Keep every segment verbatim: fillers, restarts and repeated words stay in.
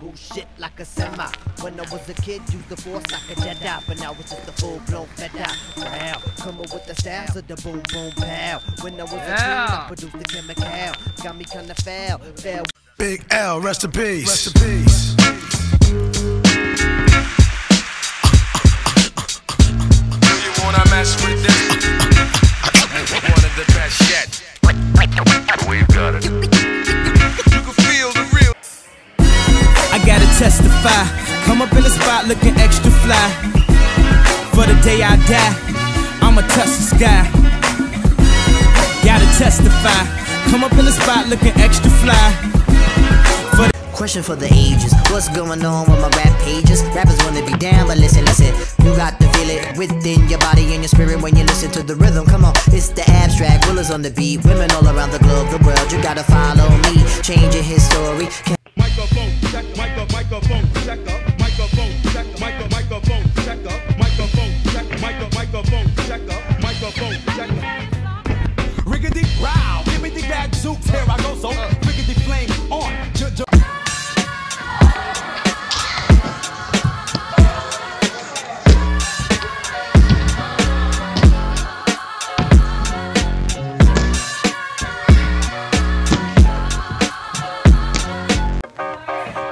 Bullshit like a semi. When I was a kid, used the force like a Jedi, but now it's just a full-blown feta. Wow, coming with the styles of the boom boom pow. When I was yeah. a kid, I produced the chemical. Got me kinda foul, foul. Big L, rest in peace. Rest in peace. You wanna mess with this? One of the best yet. We've got it. You can feel the real. I gotta testify. Come up in the spot looking extra fly. For the day I die, I'ma touch the sky. Gotta testify. Come up in the spot looking extra fly. Question for the ages. What's going on with my rap pages? Rappers wanna be down, but listen, listen. You got to feel it within your body and your spirit when you listen to the rhythm. Come on, it's the abstract. Willers on the beat. Women all around the globe, the world. You gotta follow me. Changing his story. Microphone, check, microphone, microphone, check up. Microphone, check, microphone, microphone, check up. Microphone, check, microphone, check up. Microphone, check up. Riggedy row. Give me the bad suits. Here I go, so. Riggedy flame on.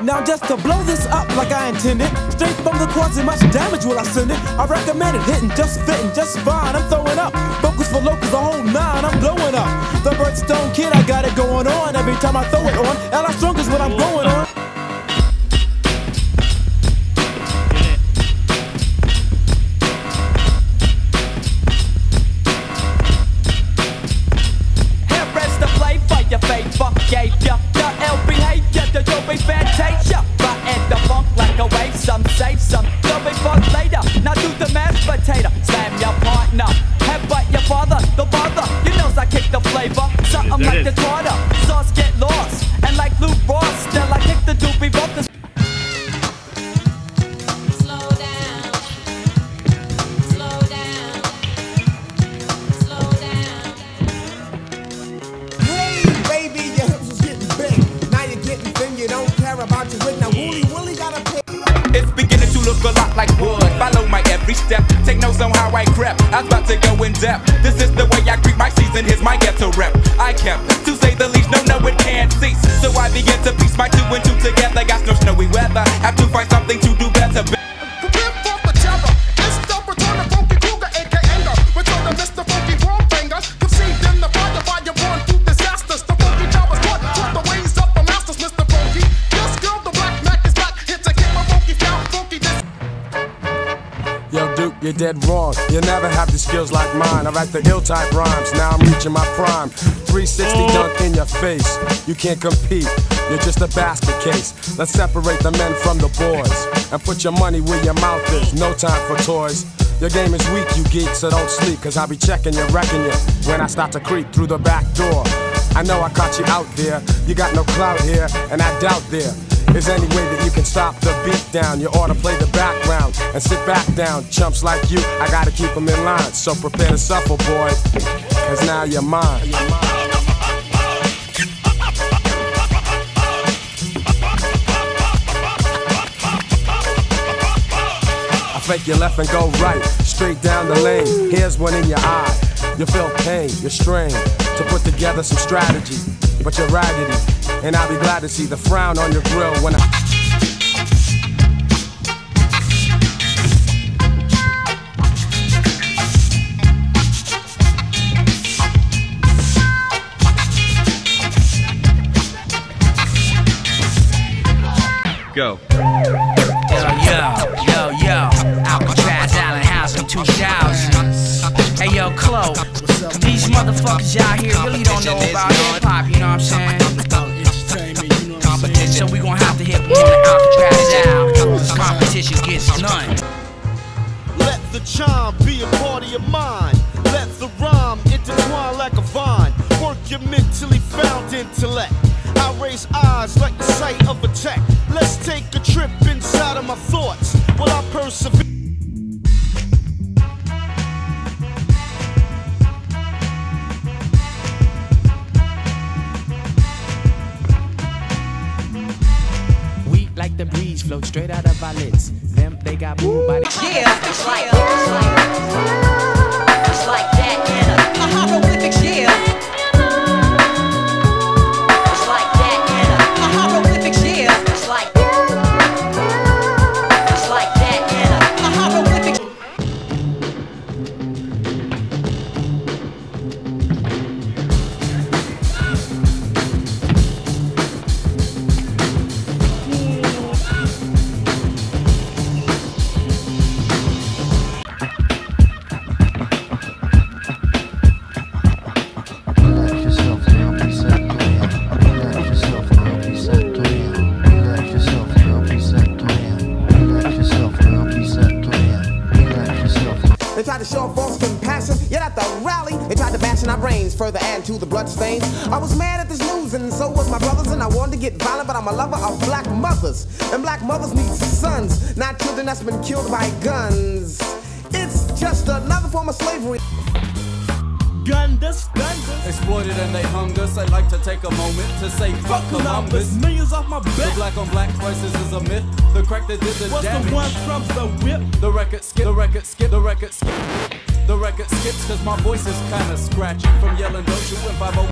Now just to blow this up like I intended, straight from the closet, much damage will I send it. I recommend it, hitting, just fitting, just fine. I'm throwing up, focus for locals, the whole nine. I'm blowing up, the Birdstone Kid, I got it going on. Every time I throw it on, L I Strong is what I'm going on. Here is the play for your favor, gave ya the L behavior, the yo be fantastic. Some save some, they'll be fuck later. Now do the mashed potato, slam your partner, headbutt your father, the father. You knows I kick the flavor, something like the quarter. Sauce get lost, and like Luke Ross, still I kick the doobie both. Slow down, slow down, slow down. Hey baby, your hips was getting big. Now you're getting thin, you don't care about your wig. Now Wooly Wooly gotta pay. It's beginning to look a lot like wood. Follow my every step. Take notes on how I crept. I was about to go in depth. This is the way I creep my season. Here's my ghetto rep. I kept, to say the least, no, no, it can't cease. So I began to piece my two and two together. Got no snowy weather. Have to find something to do better. You're dead wrong, you'll never have the skills like mine. I write the ill type rhymes, now I'm reaching my prime. Three sixty dunk in your face, you can't compete, you're just a basket case. Let's separate the men from the boys, and put your money where your mouth is, no time for toys. Your game is weak, you geek, so don't sleep, cause I'll be checking you, wrecking you, when I start to creep through the back door. I know I caught you out there, you got no clout here, and I doubt there is any way that you can stop the beat down. You ought to play the background and sit back down. Chumps like you, I gotta keep them in line. So prepare to suffer, boy, cause now you're mine. I fake your left and go right, straight down the lane. Here's one in your eye. You feel pain, you're strained to put together some strategy, but you're raggedy. And I'll be glad to see the frown on your grill when I... Go. Yo, yo, yo, yo. Alcatraz Allen House from two thousand. Hey, yo, Chloe. These motherfuckers out here really don't know about hip-hop, you know what I'm saying? So we gon' have to hit them on the Alcatraz out. Competition gets none. Let the chime be a part of your mind. Let the rhyme intertwine like a vine. Work your mentally found intellect. I raise eyes like the sight of a tech. Let's take a trip inside of my thoughts. Will I persevere? like the breeze float straight out of our lids. Them, they got moved by the yeah, it's like, it's like, it's like that in a, a hieroglyphic, yeah. It's like that in a, a hieroglyphic, yeah. It's like, it's like that in a, a hieroglyphic. They tried to show off false compassion, yet at the rally, they tried to bash in our brains, further adding to the bloodstains. I was mad at this news, and so was my brothers, and I wanted to get violent, but I'm a lover of black mothers. And black mothers need sons, not children that's been killed by guns. It's just another form of slavery. Gundas, Gundas exploited and they hung us. I'd like to take a moment to say fuck Columbus. Millions off my back. The black on black crisis is a myth. The crack that did the What's damage. What's the one from the whip? The record skip, the record skip, the record skip. The record skips cause my voice is kinda scratchy from yelling don't you and five oh.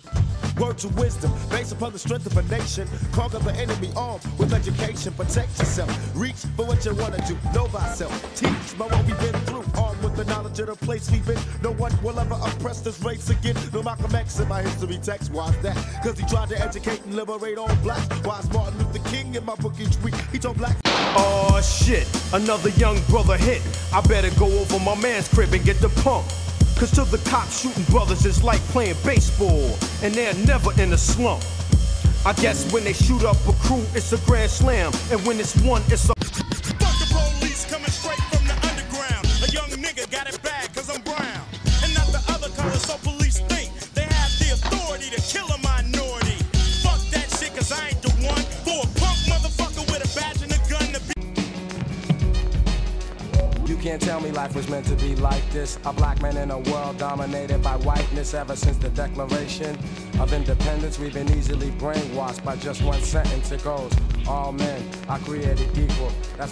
Word to wisdom, based upon the strength of a nation. Conquer the enemy armed with education. Protect yourself, reach for what you wanna do. Know thyself, teach by what we've been through. Armed with the knowledge of the place we've been. No one will ever oppress this race again. No Malcolm X in my history text. Why's that? Cause he tried to educate and liberate all blacks. Why's Martin Luther King in my book each week? He told blacks. Oh shit, another young brother hit. I better go over my man's crib and get the pump. Cause to the cops shooting brothers is like playing baseball, and they're never in a slump. I guess when they shoot up a crew, it's a grand slam, and when it's one, it's a fuck the police coming straight from the underground. A young nigga got it bad cause I'm brown, and not the other color, so police think they have the authority to kill a minority. Fuck that shit cause I ain't the one for a punk motherfucker with a badge and a gun to be. You can't tell me life was meant to be like this. A black man in a world dominated by whiteness. Ever since the Declaration of Independence, we've been easily brainwashed by just one sentence. It goes, all men are created equal. That's